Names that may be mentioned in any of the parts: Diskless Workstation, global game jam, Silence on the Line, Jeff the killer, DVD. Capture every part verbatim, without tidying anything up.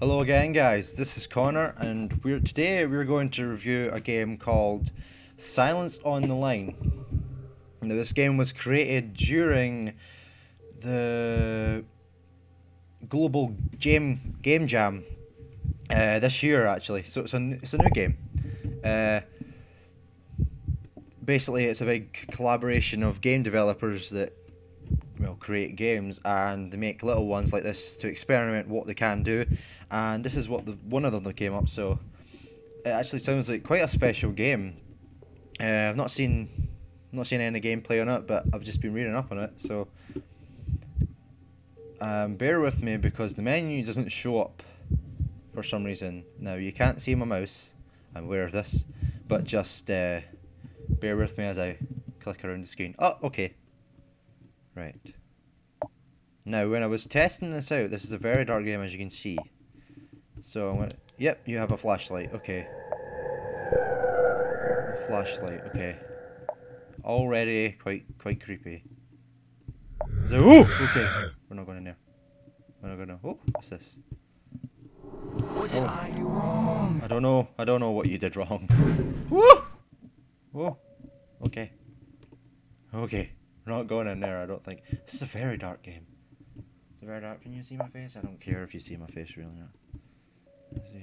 Hello again guys, this is Connor and we're today we're going to review a game called Silence on the Line. Now this game was created during the global game game jam uh, this year actually, so it's a, it's a new game. Uh, basically it's a big collaboration of game developers that well, create games, and they make little ones like this to experiment what they can do, and this is what the one of them that came up, so it actually sounds like quite a special game. uh, I've not seen not seen any gameplay on it, but I've just been reading up on it, so um, bear with me because the menu doesn't show up for some reason. Now you can't see my mouse, I'm aware of this, but just uh, bear with me as I click around the screen. Oh, okay. Right. Now, when I was testing this out, this is a very dark game, as you can see. So I'm gonna. Yep, you have a flashlight. Okay. A flashlight. Okay. Already quite quite creepy. So, oh, okay. We're not going in there. We're not going to. Oh, what's this? What did I do wrong? I don't know. I don't know what you did wrong. Whoa. Whoa. Okay. Okay. Not going in there, I don't think. This is a very dark game. It's a very dark. Can you see my face? I don't care if you see my face, really. Not.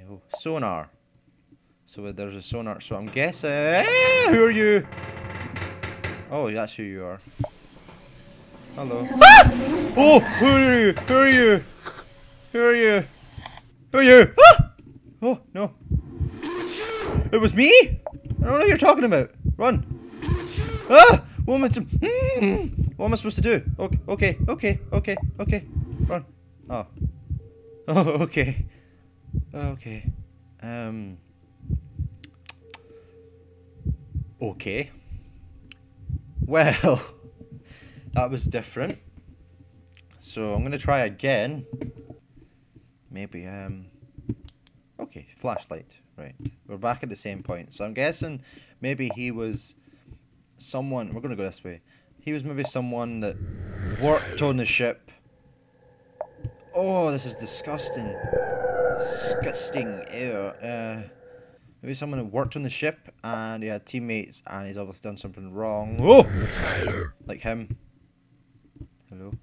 Oh, sonar. So uh, there's a sonar. So I'm guessing. Who are you? Oh, that's who you are. Hello. Ah! Oh, who are you? Who are you? Who are you? Who are you? Ah! Oh no! It was me. I don't know what you're talking about. Run! Ah! What am I to, mm, what am I supposed to do? Okay, okay, okay, okay, okay. Run. Oh. Oh, okay. Okay. Um. Okay. Well, that was different. So I'm gonna try again. Maybe. Um. Okay. Flashlight. Right. We're back at the same point. So I'm guessing maybe he was. Someone, we're gonna go this way. He was maybe someone that worked on the ship. Oh, this is disgusting. Disgusting. Ew. Uh, maybe someone that worked on the ship and he had teammates and he's obviously done something wrong. Oh! Like him. Hello.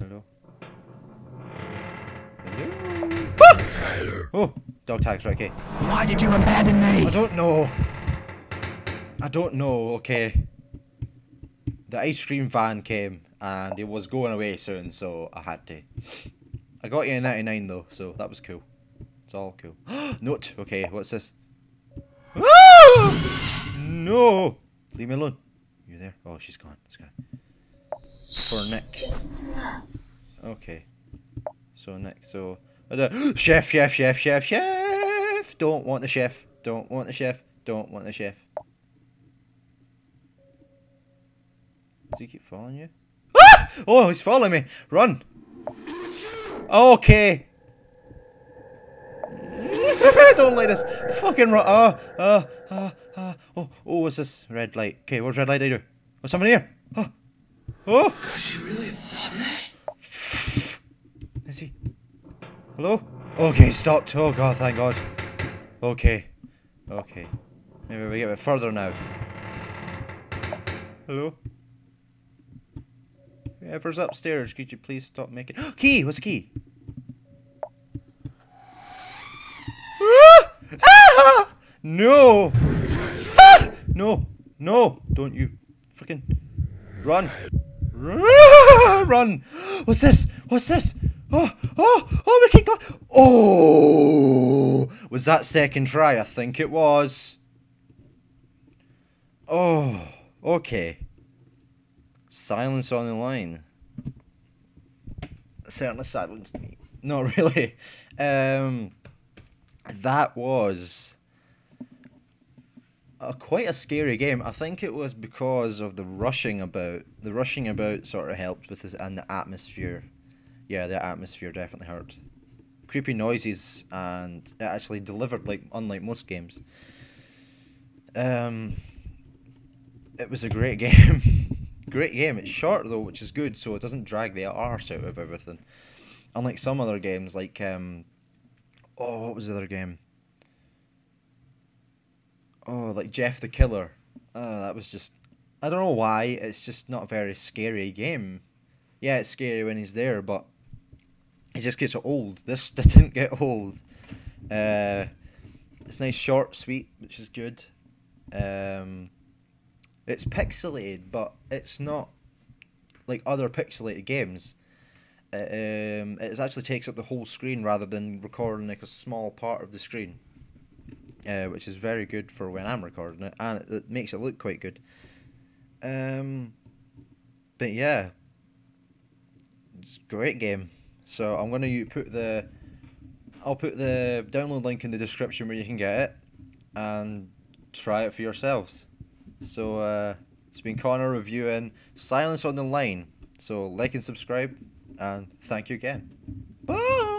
Hello. Hello. Ah! Oh, dog tags, right, okay. Why did you abandon me? I don't know. I don't know, okay. The ice cream van came and it was going away soon, so I had to. I got you a ninety-nine though, so that was cool. It's all cool. Note, okay, what's this? Ah! No! Leave me alone. You there? Oh, she's gone. This guy. For Nick. Okay. So Nick, so. Chef, chef, chef, chef, chef! Don't want the chef. Don't want the chef. Don't want the chef. Does he keep following you? Ah! Oh, he's following me. Run. Okay. Don't like this. Fucking run. Ah, ah, ah, ah. Oh, oh, what's this? Red light. Okay, what's red light I do? Oh, somebody here. Oh. Oh. Could you really have done that? Is he? Hello? Okay, stopped. Oh, God, thank God. Okay. Okay. Maybe we get a bit further now. Hello? Whoever's upstairs, could you please stop making key? What's key? Ah! Ah! No! Ah! No! No! Don't you freaking run! Run! What's this? What's this? Oh! Oh! Oh! We can go! Oh! Was that second try? I think it was. Oh! Okay. Silence on the line. Certainly silenced me. Not really. Um, that was a, quite a scary game. I think it was because of the rushing about. The rushing about sort of helped with this, and the atmosphere. Yeah, the atmosphere definitely hurt. Creepy noises, and it actually delivered like unlike most games. Um, it was a great game. Great game. It's short though, which is good, so it doesn't drag the arse out of everything. Unlike some other games, like, um, oh, what was the other game? Oh, like Jeff the Killer. Oh, that was just, I don't know why, it's just not a very scary game. Yeah, it's scary when he's there, but it just gets old. This didn't get old. Uh, it's nice, short, sweet, which is good. Um, it's pixelated, but it's not like other pixelated games. It, um, it actually takes up the whole screen rather than recording like a small part of the screen, uh, which is very good for when I'm recording it, and it, it makes it look quite good. Um, but yeah, it's a great game. So I'm gonna you put the, I'll put the download link in the description where you can get it, and try it for yourselves. So uh, it's been Connor reviewing Silence on the Line. So like and subscribe. And thank you again. Bye!